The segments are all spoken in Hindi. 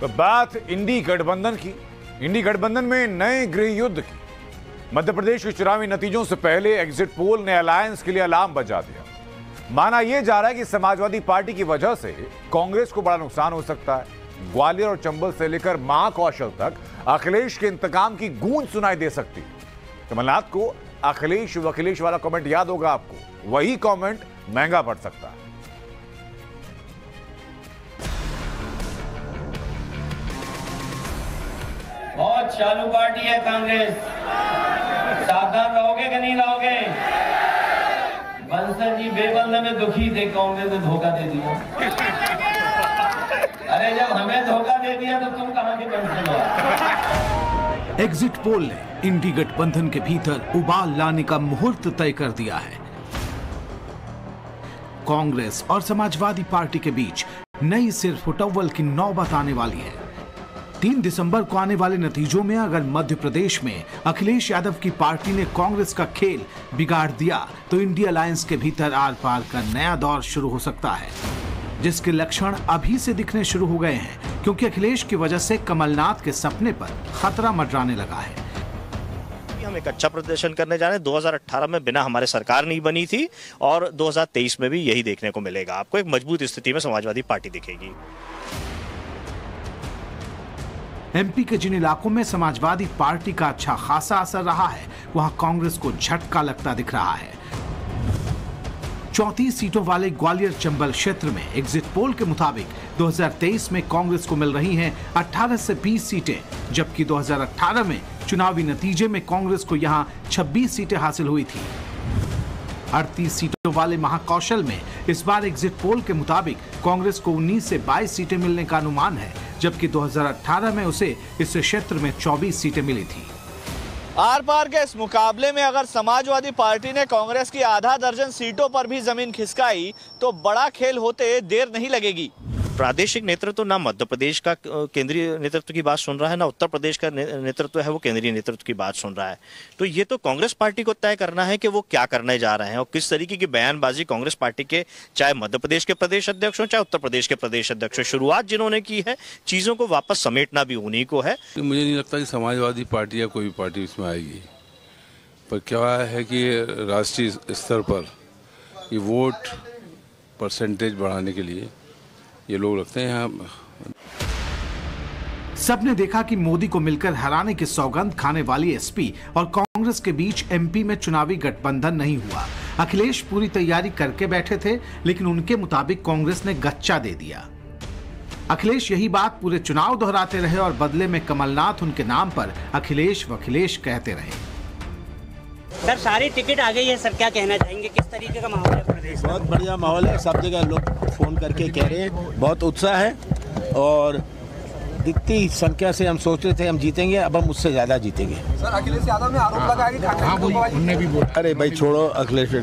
तो बात इंडी गठबंधन की। इंडी गठबंधन में नए गृह युद्ध की। मध्य प्रदेश के चुनावी नतीजों से पहले एग्जिट पोल ने अलायंस के लिए अलार्म बजा दिया। माना यह जा रहा है कि समाजवादी पार्टी की वजह से कांग्रेस को बड़ा नुकसान हो सकता है। ग्वालियर और चंबल से लेकर महाकौशल तक अखिलेश के इंतकाम की गूंज सुनाई दे सकती। कमलनाथ को अखिलेश वखिलेश वाला कमेंट याद होगा आपको, वही कमेंट महंगा पड़ सकता है। बहुत चालू पार्टी है कांग्रेस, सावधान रहोगे कि नहीं रहोगे? बंसल जी बेबंद में दुखी थे, कांग्रेस ने धोखा दे दिया। अरे जब हमें धोखा दे दिया तो तुम कहां के बंसल हो? एग्जिट पोल ने इंडी गठबंधन के भीतर उबाल लाने का मुहूर्त तय कर दिया है। कांग्रेस और समाजवादी पार्टी के बीच नई सिर फुटव्वल की नौबत आने वाली है। 3 दिसंबर को आने वाले नतीजों में अगर मध्य प्रदेश में अखिलेश यादव की पार्टी ने कांग्रेस का खेल बिगाड़ दिया तो इंडिया अलायंस के भीतर आर-पार का नया दौर शुरू हो सकता है, जिसके लक्षण अभी से दिखने शुरू हो गए हैं, क्योंकि अखिलेश की वजह से कमलनाथ के सपने पर खतरा मंडराने लगा है। हम एक अच्छा प्रदर्शन करने जा रहे हैं। 2018 में बिना हमारे सरकार नहीं बनी थी और 2023 में भी यही देखने को मिलेगा। आपको एक मजबूत स्थिति में समाजवादी पार्टी दिखेगी। एमपी के जिन इलाकों में समाजवादी पार्टी का अच्छा खासा असर रहा है, वहां कांग्रेस को झटका लगता दिख रहा है। 34 सीटों वाले ग्वालियर चंबल क्षेत्र में एग्जिट पोल के मुताबिक 2023 में कांग्रेस को मिल रही हैं 18 से 20 सीटें, जबकि 2018 में चुनावी नतीजे में कांग्रेस को यहां 26 सीटें हासिल हुई थी। 38 सीटों वाले महाकौशल में इस बार एग्जिट पोल के मुताबिक कांग्रेस को 19 से 22 सीटें मिलने का अनुमान है, जबकि 2018 में उसे इस क्षेत्र में 24 सीटें मिली थी। आर पार के इस मुकाबले में अगर समाजवादी पार्टी ने कांग्रेस की आधा दर्जन सीटों पर भी जमीन खिसकाई तो बड़ा खेल होते देर नहीं लगेगी। प्रादेशिक नेतृत्व तो ना मध्य प्रदेश का केंद्रीय नेतृत्व की बात सुन रहा है, ना उत्तर प्रदेश का नेतृत्व है वो केंद्रीय नेतृत्व की बात सुन रहा है। तो ये तो कांग्रेस पार्टी को तय करना है कि वो क्या करने जा रहे हैं और किस तरीके की बयानबाजी कांग्रेस पार्टी के चाहे मध्य प्रदेश के प्रदेश अध्यक्ष हो चाहे उत्तर प्रदेश के प्रदेश अध्यक्ष हो। शुरुआत जिन्होंने की है चीज़ों को वापस समेटना भी उन्हीं को है। मुझे नहीं लगता कि समाजवादी पार्टी या कोई भी पार्टी इसमें आएगी, पर क्या है कि राष्ट्रीय स्तर पर ये वोट परसेंटेज बढ़ाने के लिए ये लोग लगते हैं। हम सबने देखा कि मोदी को मिलकर हराने की सौगंध खाने वाली एसपी और कांग्रेस के बीच एमपी में चुनावी गठबंधन नहीं हुआ। अखिलेश पूरी तैयारी करके बैठे थे, लेकिन उनके मुताबिक कांग्रेस ने गच्चा दे दिया। अखिलेश यही बात पूरे चुनाव दोहराते रहे और बदले में कमलनाथ उनके नाम पर अखिलेश वखिलेश कहते रहे। सर सारी टिकट आ गई है, सर क्या कहना चाहेंगे? किस तरीके का माहौल है प्रदेश में? बहुत बढ़िया माहौल है, सब जगह लोग फोन करके कह रहे हैं, बहुत उत्साह है और दिखती संख्या से हम सोच रहे थे हम जीतेंगे, अब हम उससे ज्यादा जीतेंगे। सर अखिलेश यादव ने आरोप लगाया कि उन्होंने भी बोला अरे भाई छोड़ो अखिलेश,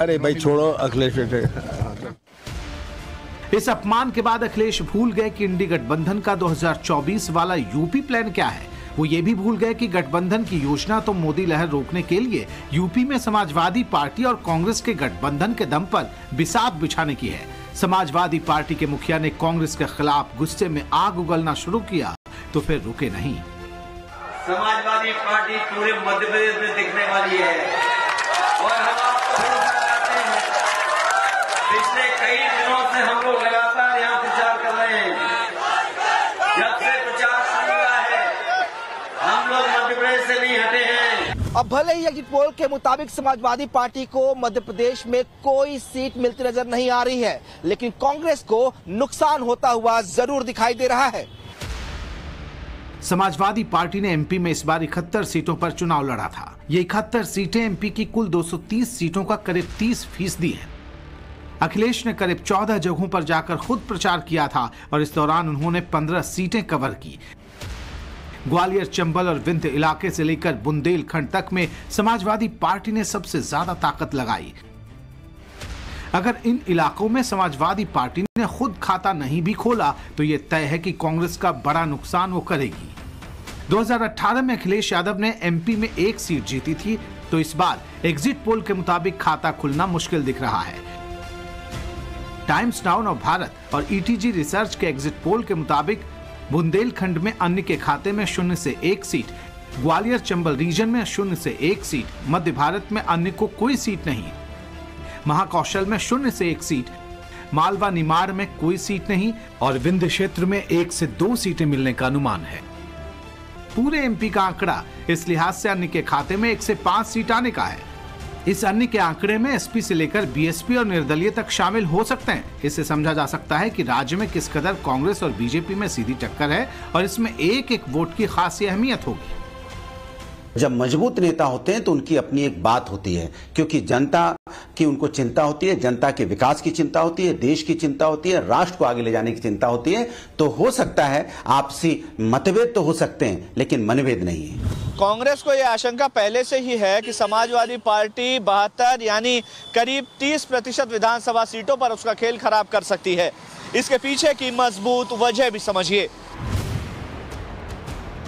अरे भाई छोड़ो अखिलेश। इस अपमान के बाद अखिलेश भूल गए कि इंडी गठबंधन का 2024 वाला यूपी प्लान क्या है। वो ये भी भूल गए कि गठबंधन की योजना तो मोदी लहर रोकने के लिए यूपी में समाजवादी पार्टी और कांग्रेस के गठबंधन के दम पर बिसात बिछाने की है। समाजवादी पार्टी के मुखिया ने कांग्रेस के खिलाफ गुस्से में आग उगलना शुरू किया तो फिर रुके नहीं। समाजवादी पार्टी पूरे मध्य प्रदेश में दिखने वाली है और हम आपको बताते हैं, पिछले कई दिनों से हम लोग लगातार यहाँ प्रचार कर रहे हैं। अब भले ही एग्जिट पोल के मुताबिक समाजवादी पार्टी को मध्य प्रदेश में कोई सीट मिलती नजर नहीं आ रही है, लेकिन कांग्रेस को नुकसान होता हुआ जरूर दिखाई दे रहा है। समाजवादी पार्टी ने एमपी में इस बार 71 सीटों पर चुनाव लड़ा था। ये 71 सीटें एमपी की कुल 230 सीटों का करीब 30% है। अखिलेश ने करीब 14 जगहों पर जाकर खुद प्रचार किया था और इस दौरान उन्होंने 15 सीटें कवर की। ग्वालियर चंबल और विंध्य इलाके से लेकर बुंदेलखंड तक में समाजवादी पार्टी ने सबसे ज्यादा ताकत लगाई। अगर इन इलाकों में समाजवादी पार्टी ने खुद खाता नहीं भी खोला तो ये तय है कि कांग्रेस का बड़ा नुकसान वो करेगी। 2018 में अखिलेश यादव ने एमपी में 1 सीट जीती थी, तो इस बार एग्जिट पोल के मुताबिक खाता खुलना मुश्किल दिख रहा है। टाइम्स नाउ नवभारत और ईटीजी रिसर्च के एग्जिट पोल के मुताबिक बुंदेलखंड में अन्य के खाते में 0 से 1 सीट, ग्वालियर चंबल रीजन में 0 से 1 सीट, मध्य भारत में अन्य को कोई सीट नहीं, महाकौशल में 0 से 1 सीट, मालवा निमाड़ में कोई सीट नहीं और विंध्य क्षेत्र में 1 से 2 सीटें मिलने का अनुमान है। पूरे एमपी का आंकड़ा इस लिहाज से अन्य के खाते में 1 से 5 सीट आने का है। इस अन्य के आंकड़े में एसपी से लेकर बीएसपी और निर्दलीय तक शामिल हो सकते हैं। इससे समझा जा सकता है कि राज्य में किस कदर कांग्रेस और बीजेपी में सीधी टक्कर है और इसमें एक वोट की खासी अहमियत होगी। जब मजबूत नेता होते हैं तो उनकी अपनी एक बात होती है, क्योंकि जनता की उनको चिंता होती है, जनता के विकास की चिंता होती है, देश की चिंता होती है, राष्ट्र को आगे ले जाने की चिंता होती है। तो हो सकता है आपसी मतभेद तो हो सकते हैं, लेकिन मनभेद नहीं है। कांग्रेस को यह आशंका पहले से ही है कि समाजवादी पार्टी 72 यानी करीब 30% विधानसभा सीटों पर उसका खेल खराब कर सकती है। इसके पीछे की मजबूत वजह भी समझिए।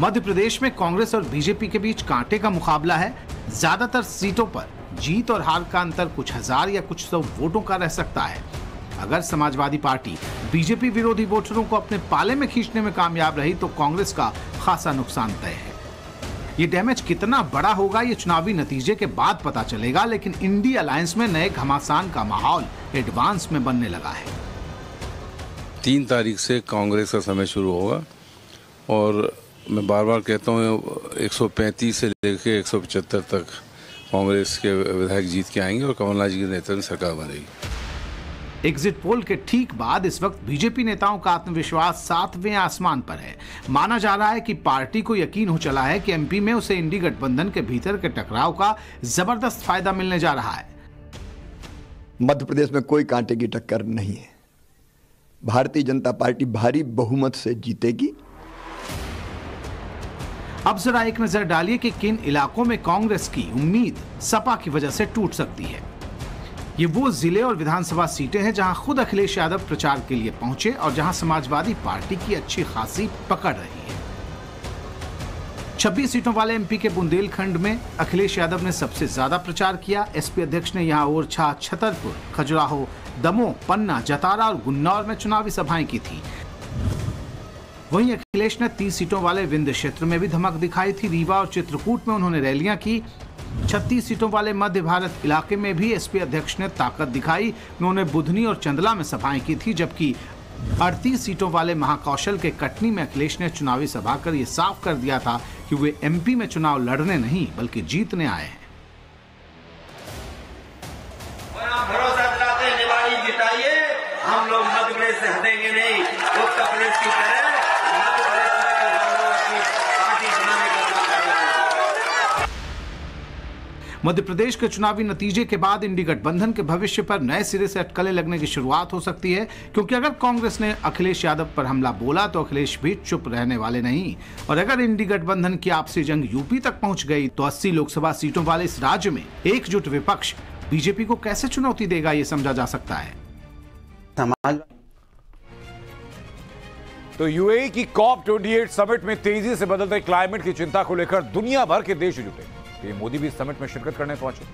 मध्य प्रदेश में कांग्रेस और बीजेपी के बीच कांटे का मुकाबला है। ज्यादातर सीटों पर जीत और हार का अंतर कुछ हजार या कुछ सौ वोटों का रह सकता है। अगर समाजवादी पार्टी बीजेपी विरोधी वोटरों को अपने पाले में खींचने में कामयाब रही तो कांग्रेस का खासा नुकसान तय है। ये डैमेज कितना बड़ा होगा ये चुनावी नतीजे के बाद पता चलेगा, लेकिन इंडिया अलायंस में नए घमासान का माहौल एडवांस में बनने लगा है। 3 तारीख से कांग्रेस का समय शुरू होगा और मैं बार बार कहता हूँ 135 से लेकर 175 तक कांग्रेस के विधायक जीत के आएंगे और कमलनाथ जी के नेतृत्व में सरकार बनेगी। एग्जिट पोल के ठीक बाद इस वक्त बीजेपी नेताओं का आत्मविश्वास 7वें आसमान पर है। माना जा रहा है कि पार्टी को यकीन हो चला है कि एमपी में उसे इंडी गठबंधन के भीतर के टकराव का जबरदस्त फायदा मिलने जा रहा है। मध्य प्रदेश में कोई कांटे की टक्कर नहीं है। भारतीय जनता पार्टी भारी बहुमत से जीतेगी। अब जरा एक नजर डालिए कि किन इलाकों में कांग्रेस की उम्मीद सपा की वजह से टूट सकती है। ये वो जिले और विधानसभा सीटें हैं जहां खुद अखिलेश यादव प्रचार के लिए पहुंचे और जहां समाजवादी पार्टी की अच्छी खासी पकड़ रही है। 26 सीटों वाले एमपी के बुंदेलखंड में अखिलेश यादव ने सबसे ज्यादा प्रचार किया। एसपी अध्यक्ष ने यहाँ ओरछा, छतरपुर, खजुराहो, दमोह, पन्ना, जतारा और गुन्नौर में चुनावी सभाएं की थी। वहीं अखिलेश ने 30 सीटों वाले विंध्य क्षेत्र में भी धमक दिखाई थी। रीवा और चित्रकूट में उन्होंने रैलियां की। 36 सीटों वाले मध्य भारत इलाके में भी एसपी अध्यक्ष ने ताकत दिखाई। उन्होंने बुधनी और चंदला में सभाएं की थी, जबकि 38 सीटों वाले महाकौशल के कटनी में अखिलेश ने चुनावी सभा कर यह साफ कर दिया था कि वे एमपी में चुनाव लड़ने नहीं बल्कि जीतने आए हैं। हम लोग मध्यप्रदेश से हटेंगे नहीं, उत्तर प्रदेश की तरह मध्य प्रदेश के चुनावी नतीजे के बाद इंडी गठबंधन के भविष्य पर नए सिरे से अटकलें लगने की शुरुआत हो सकती है, क्योंकि अगर कांग्रेस ने अखिलेश यादव पर हमला बोला तो अखिलेश भी चुप रहने वाले नहीं। और अगर इंडी गठबंधन की आपसी जंग यूपी तक पहुंच गई तो 80 लोकसभा सीटों वाले इस राज्य में एकजुट विपक्ष बीजेपी को कैसे चुनौती देगा ये समझा जा सकता है। तो यूएई की COP28 समिट में तेजी से बदलते क्लाइमेट की चिंता को लेकर दुनिया भर के देश जुटे। मोदी भी समिट में शिरकत करने पहुंचे।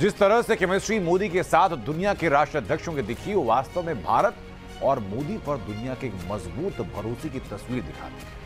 जिस तरह से केमिस्ट्री मोदी के साथ दुनिया के राष्ट्राध्यक्षों के दिखी, वो वास्तव में भारत और मोदी पर दुनिया के मजबूत भरोसे की तस्वीर दिखाती है।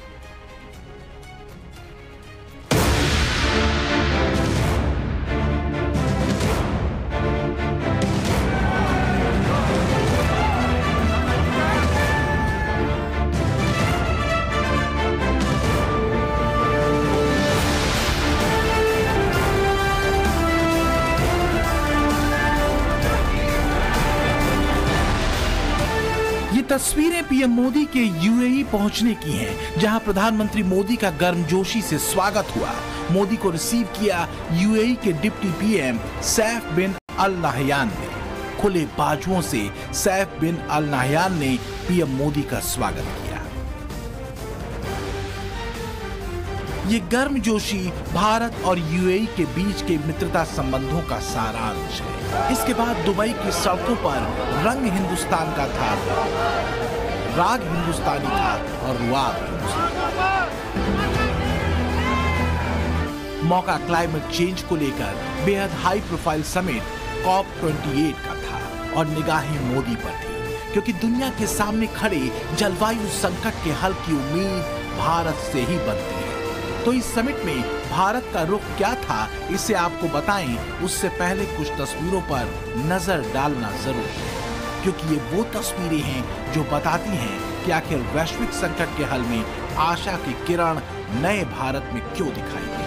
तस्वीरें पीएम मोदी के यूएई पहुंचने की हैं, जहां प्रधानमंत्री मोदी का गर्मजोशी से स्वागत हुआ। मोदी को रिसीव किया यूएई के deputy PM Saif bin Al Nahyan ने। खुले बाजुओं से सैफ बिन अल नाहयान ने पीएम मोदी का स्वागत किया। ये गर्मजोशी भारत और यूएई के बीच के मित्रता संबंधों का सारांश है। इसके बाद दुबई की सड़कों पर रंग हिंदुस्तान का था, राग हिंदुस्तानी था और रुआब हिंदुस्तानी। मौका क्लाइमेट चेंज को लेकर बेहद हाई प्रोफाइल समिट COP28 का था और निगाहें मोदी पर थी। क्योंकि दुनिया के सामने खड़े जलवायु संकट के हल की उम्मीद भारत से ही बनती है। तो इस समिट में भारत का रुख क्या था, इसे आपको बताएं उससे पहले कुछ तस्वीरों पर नजर डालना जरूरी है, क्योंकि ये वो तस्वीरें हैं जो बताती हैं कि आखिर वैश्विक संकट के हल में आशा की किरण नए भारत में क्यों दिखाई दी।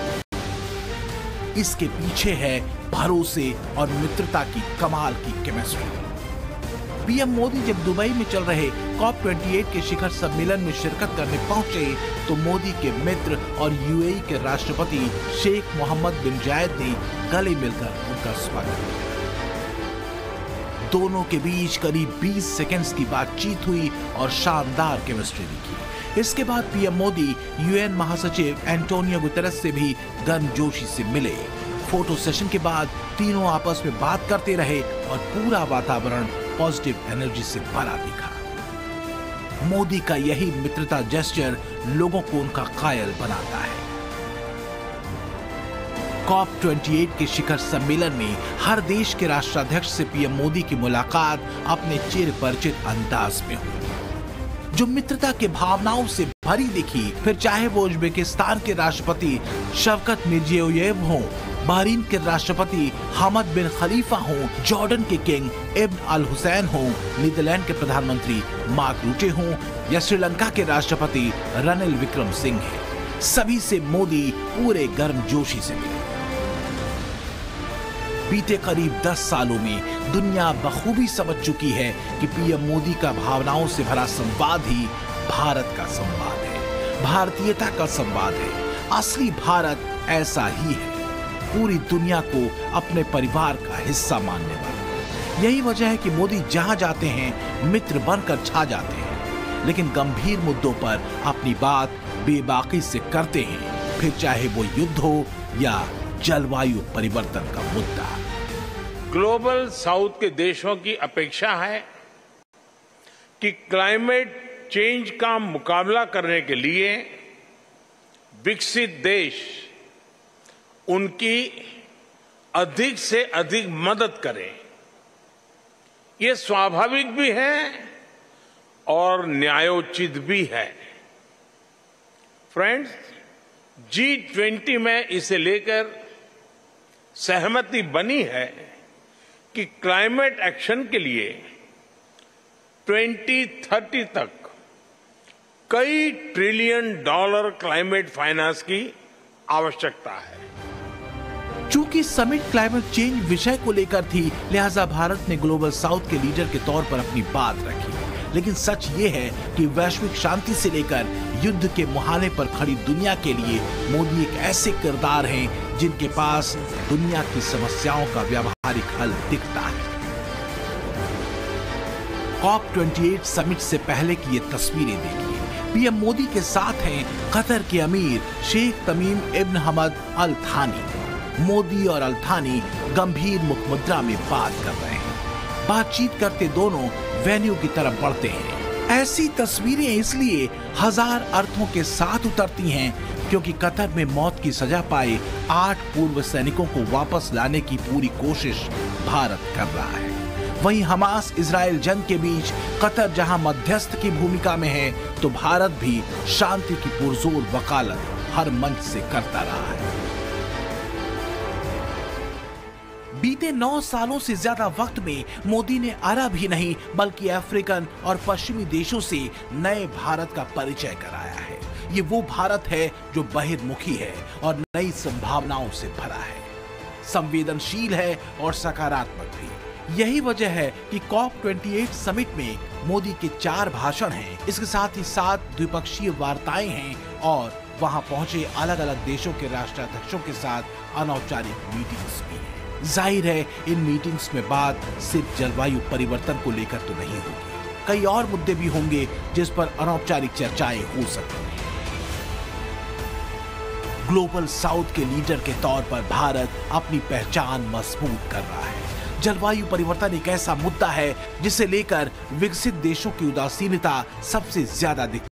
इसके पीछे है भरोसे और मित्रता की कमाल की केमिस्ट्री। पीएम मोदी जब दुबई में चल रहे COP28 के शिखर सम्मेलन में शिरकत करने पहुंचे तो मोदी के मित्र और यूएई के राष्ट्रपति शेख मोहम्मद बिन जायद ने गले मिलकर उनका स्वागत किया। दोनों के बीच करीब 20 सेकंड्स की बातचीत हुई और शानदार केमिस्ट्री दिखी। इसके बाद पीएम मोदी यूएन महासचिव एंटोनियो गुटेरेस से भी गर्मजोशी से मिले। फोटो सेशन के बाद तीनों आपस में बात करते रहे और पूरा वातावरण पॉजिटिव एनर्जी से भरा दिखा। मोदी का यही मित्रता जेस्चर लोगों को उनका कायल बनाता है। COP28 के शिखर सम्मेलन में हर देश के राष्ट्राध्यक्ष से पीएम मोदी की मुलाकात अपने चिरपरिचित अंदाज में हुई, जो मित्रता के भावनाओं से भरी दिखी। फिर चाहे वो उज्बेकिस्तान के राष्ट्रपति शवकत मिर्जियोयेव हों, बहरीन के राष्ट्रपति हमद बिन खलीफा हों, जॉर्डन के किंग इब्न अल हुसैन हों, नीदरलैंड के प्रधानमंत्री मार्क रूटे हों या श्रीलंका के राष्ट्रपति रनिल विक्रमसिंघे, सभी से मोदी पूरे गर्मजोशी से मिले। बीते करीब 10 सालों में दुनिया बखूबी समझ चुकी है कि पीएम मोदी का भावनाओं से भरा संवाद ही भारत का संवाद है, भारतीयता का संवाद है। असली भारत ऐसा ही है, पूरी दुनिया को अपने परिवार का हिस्सा मानने वाला। यही वजह है कि मोदी जहां जाते हैं मित्र बनकर छा जाते हैं, लेकिन गंभीर मुद्दों पर अपनी बात बेबाकी से करते हैं, फिर चाहे वो युद्ध हो या जलवायु परिवर्तन का मुद्दा। ग्लोबल साउथ के देशों की अपेक्षा है कि क्लाइमेट चेंज का मुकाबला करने के लिए विकसित देश उनकी अधिक से अधिक मदद करें। ये स्वाभाविक भी है और न्यायोचित भी है। फ्रेंड्स, G20 में इसे लेकर सहमति बनी है कि क्लाइमेट एक्शन के लिए 2030 तक कई $1 ट्रिलियन क्लाइमेट फाइनेंस की आवश्यकता है। चूंकि समिट क्लाइमेट चेंज विषय को लेकर थी, लिहाजा भारत ने ग्लोबल साउथ के लीडर के तौर पर अपनी बात रखी। लेकिन सच ये है कि वैश्विक शांति से लेकर युद्ध के मुहाने पर खड़ी दुनिया के लिए मोदी एक ऐसे किरदार हैं जिनके पास दुनिया की समस्याओं का व्यावहारिक हल दिखता है। COP28 समिट से पहले की ये तस्वीरें देखिए। पीएम मोदी के साथ हैं कतर के अमीर शेख तमीम इब्न हमद अल थानी। मोदी और अल थानी गंभीर मुखमुद्रा में बात कर रहे हैं। बातचीत करते दोनों वेन्यू की तरफ बढ़ते हैं। ऐसी तस्वीरें इसलिए हजार अर्थों के साथ उतरती हैं क्योंकि कतर में मौत की सजा पाए 8 पूर्व सैनिकों को वापस लाने की पूरी कोशिश भारत कर रहा है। वहीं हमास इजराइल जंग के बीच कतर जहां मध्यस्थ की भूमिका में है, तो भारत भी शांति की पुरजोर वकालत हर मंच से करता रहा है। बीते 9 सालों से ज्यादा वक्त में मोदी ने अरब ही नहीं बल्कि अफ्रीकन और पश्चिमी देशों से नए भारत का परिचय कराया है। ये वो भारत है जो बहिर्मुखी है और नई संभावनाओं से भरा है, संवेदनशील है और सकारात्मक भी। यही वजह है कि COP28 समिट में मोदी के 4 भाषण हैं। इसके साथ ही 7 द्विपक्षीय वार्ताएं हैं और वहां पहुंचे अलग अलग देशों के राष्ट्राध्यक्षों के साथ अनौपचारिक मीटिंग्स भी हैं। जाहिर है इन मीटिंग्स में बात सिर्फ जलवायु परिवर्तन को लेकर तो नहीं होगी, कई और मुद्दे भी होंगे जिस पर अनौपचारिक चर्चाएं हो सकती हैं। ग्लोबल साउथ के लीडर के तौर पर भारत अपनी पहचान मजबूत कर रहा है। जलवायु परिवर्तन एक ऐसा मुद्दा है जिसे लेकर विकसित देशों की उदासीनता सबसे ज्यादा दिखती है।